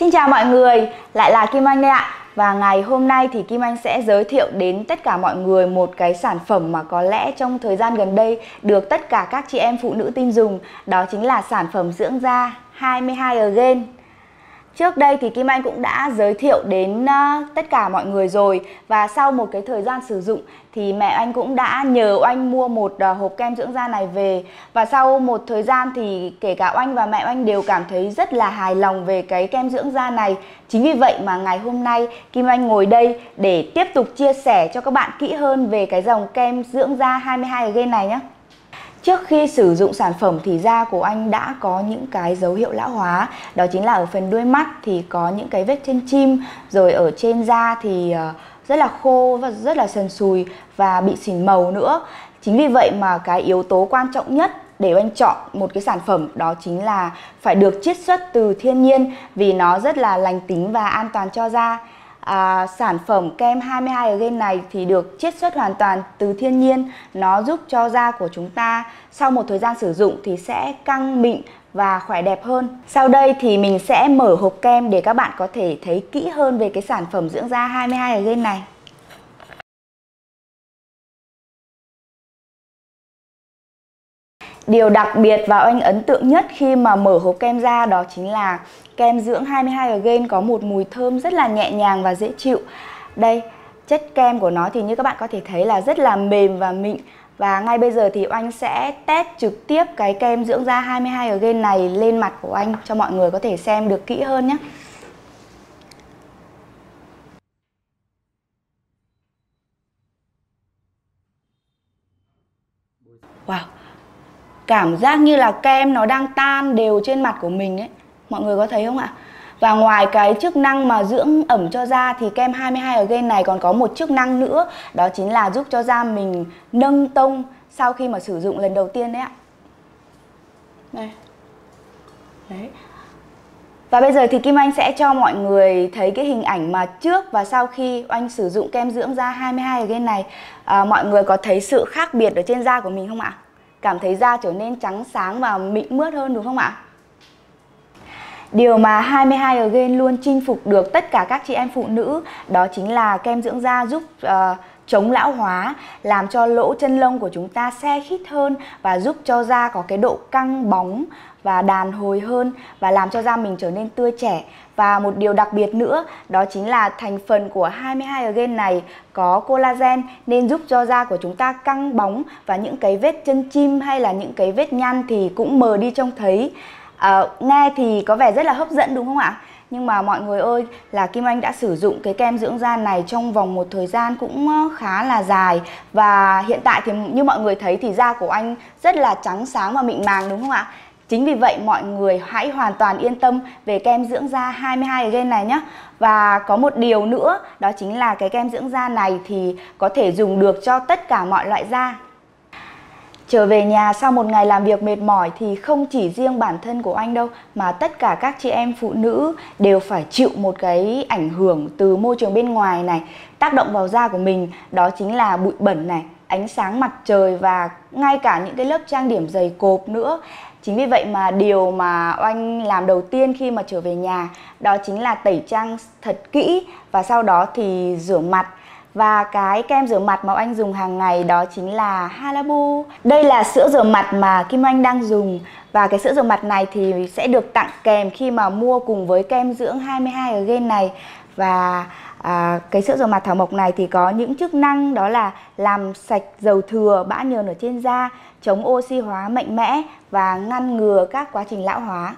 Xin chào mọi người, lại là Kim Oanh đây ạ. Và ngày hôm nay thì Kim Oanh sẽ giới thiệu đến tất cả mọi người một cái sản phẩm mà có lẽ trong thời gian gần đây được tất cả các chị em phụ nữ tin dùng. Đó chính là sản phẩm dưỡng da 22 Again. Trước đây thì Kim Anh cũng đã giới thiệu đến tất cả mọi người rồi. Và sau một cái thời gian sử dụng thì mẹ Anh cũng đã nhờ Oanh mua một hộp kem dưỡng da này về. Và sau một thời gian thì kể cả Oanh và mẹ Oanh đều cảm thấy rất là hài lòng về cái kem dưỡng da này. Chính vì vậy mà ngày hôm nay Kim Anh ngồi đây để tiếp tục chia sẻ cho các bạn kỹ hơn về cái dòng kem dưỡng da 22 Again này nhé. Trước khi sử dụng sản phẩm thì da của Anh đã có những cái dấu hiệu lão hóa. Đó chính là ở phần đuôi mắt thì có những cái vết chân chim. Rồi ở trên da thì rất là khô và rất là sần sùi và bị xỉn màu nữa. Chính vì vậy mà cái yếu tố quan trọng nhất để Anh chọn một cái sản phẩm đó chính là phải được chiết xuất từ thiên nhiên, vì nó rất là lành tính và an toàn cho da. Sản phẩm kem 22 Again này thì được chiết xuất hoàn toàn từ thiên nhiên. Nó giúp cho da của chúng ta sau một thời gian sử dụng thì sẽ căng mịn và khỏe đẹp hơn. Sau đây thì mình sẽ mở hộp kem để các bạn có thể thấy kỹ hơn về cái sản phẩm dưỡng da 22 Again này. Điều đặc biệt và Anh ấn tượng nhất khi mà mở hộp kem ra đó chính là kem dưỡng 22 Again có một mùi thơm rất là nhẹ nhàng và dễ chịu. Đây, chất kem của nó thì như các bạn có thể thấy là rất là mềm và mịn. Và ngay bây giờ thì Anh sẽ test trực tiếp cái kem dưỡng da 22 Again này lên mặt của Anh cho mọi người có thể xem được kỹ hơn nhé. Wow, cảm giác như là kem nó đang tan đều trên mặt của mình đấy. Mọi người có thấy không ạ? Và ngoài cái chức năng mà dưỡng ẩm cho da thì kem 22 Again này còn có một chức năng nữa. Đó chính là giúp cho da mình nâng tông sau khi mà sử dụng lần đầu tiên đấy ạ. Đây. Đấy. Và bây giờ thì Kim Anh sẽ cho mọi người thấy cái hình ảnh mà trước và sau khi Anh sử dụng kem dưỡng da 22 Again này. Mọi người có thấy sự khác biệt ở trên da của mình không ạ? Cảm thấy da trở nên trắng sáng và mịn mướt hơn đúng không ạ? Điều mà 22 Again luôn chinh phục được tất cả các chị em phụ nữ đó chính là kem dưỡng da giúp chống lão hóa, làm cho lỗ chân lông của chúng ta se khít hơn và giúp cho da có cái độ căng bóng và đàn hồi hơn và làm cho da mình trở nên tươi trẻ. Và một điều đặc biệt nữa đó chính là thành phần của 22 Again này có collagen nên giúp cho da của chúng ta căng bóng và những cái vết chân chim hay là những cái vết nhăn thì cũng mờ đi trông thấy. Nghe thì có vẻ rất là hấp dẫn đúng không ạ? Nhưng mà mọi người ơi, là Kim Anh đã sử dụng cái kem dưỡng da này trong vòng một thời gian cũng khá là dài. Và hiện tại thì như mọi người thấy thì da của Anh rất là trắng sáng và mịn màng đúng không ạ? Chính vì vậy mọi người hãy hoàn toàn yên tâm về kem dưỡng da 22 Again này nhé. Và có một điều nữa, đó chính là cái kem dưỡng da này thì có thể dùng được cho tất cả mọi loại da. Trở về nhà sau một ngày làm việc mệt mỏi thì không chỉ riêng bản thân của Anh đâu mà tất cả các chị em phụ nữ đều phải chịu một cái ảnh hưởng từ môi trường bên ngoài này tác động vào da của mình, đó chính là bụi bẩn này, ánh sáng mặt trời và ngay cả những cái lớp trang điểm dày cộp nữa. Chính vì vậy mà điều mà Anh làm đầu tiên khi mà trở về nhà đó chính là tẩy trang thật kỹ và sau đó thì rửa mặt. Và cái kem rửa mặt mà Anh dùng hàng ngày đó chính là Halabu. Đây là sữa rửa mặt mà Kim Anh đang dùng. Và cái sữa rửa mặt này thì sẽ được tặng kèm khi mà mua cùng với kem dưỡng 22 Again này. Và cái sữa rửa mặt thảo mộc này thì có những chức năng đó là làm sạch dầu thừa, bã nhờn ở trên da, chống oxy hóa mạnh mẽ và ngăn ngừa các quá trình lão hóa.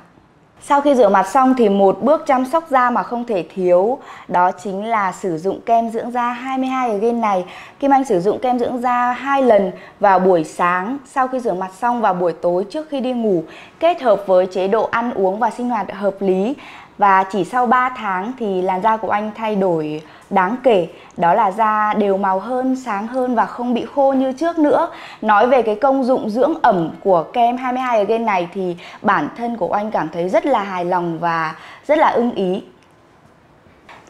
Sau khi rửa mặt xong thì một bước chăm sóc da mà không thể thiếu đó chính là sử dụng kem dưỡng da 22 Again này. Kim Anh sử dụng kem dưỡng da 2 lần vào buổi sáng sau khi rửa mặt xong và buổi tối trước khi đi ngủ, kết hợp với chế độ ăn uống và sinh hoạt hợp lý. Và chỉ sau 3 tháng thì làn da của Anh thay đổi đáng kể. Đó là da đều màu hơn, sáng hơn và không bị khô như trước nữa. Nói về cái công dụng dưỡng ẩm của kem 22 Again này thì bản thân của Anh cảm thấy rất là hài lòng và rất là ưng ý.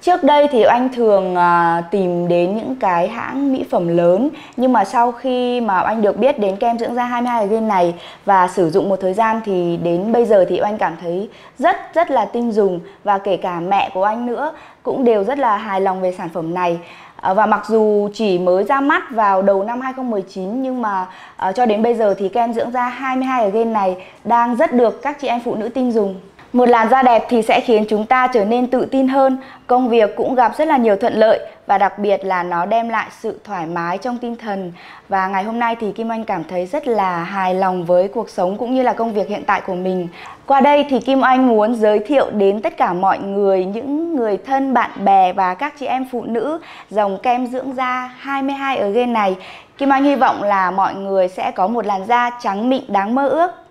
Trước đây thì Oanh thường tìm đến những cái hãng mỹ phẩm lớn, nhưng mà sau khi mà Oanh được biết đến kem dưỡng da 22 Again này và sử dụng một thời gian thì đến bây giờ thì Oanh cảm thấy rất là tin dùng, và kể cả mẹ của Oanh nữa cũng đều rất là hài lòng về sản phẩm này. Và mặc dù chỉ mới ra mắt vào đầu năm 2019 nhưng mà cho đến bây giờ thì kem dưỡng da 22 Again này đang rất được các chị em phụ nữ tin dùng. Một làn da đẹp thì sẽ khiến chúng ta trở nên tự tin hơn, công việc cũng gặp rất là nhiều thuận lợi và đặc biệt là nó đem lại sự thoải mái trong tinh thần. Và ngày hôm nay thì Kim Oanh cảm thấy rất là hài lòng với cuộc sống cũng như là công việc hiện tại của mình. Qua đây thì Kim Oanh muốn giới thiệu đến tất cả mọi người, những người thân, bạn bè và các chị em phụ nữ dòng kem dưỡng da 22 Again này. Kim Oanh hy vọng là mọi người sẽ có một làn da trắng mịn đáng mơ ước.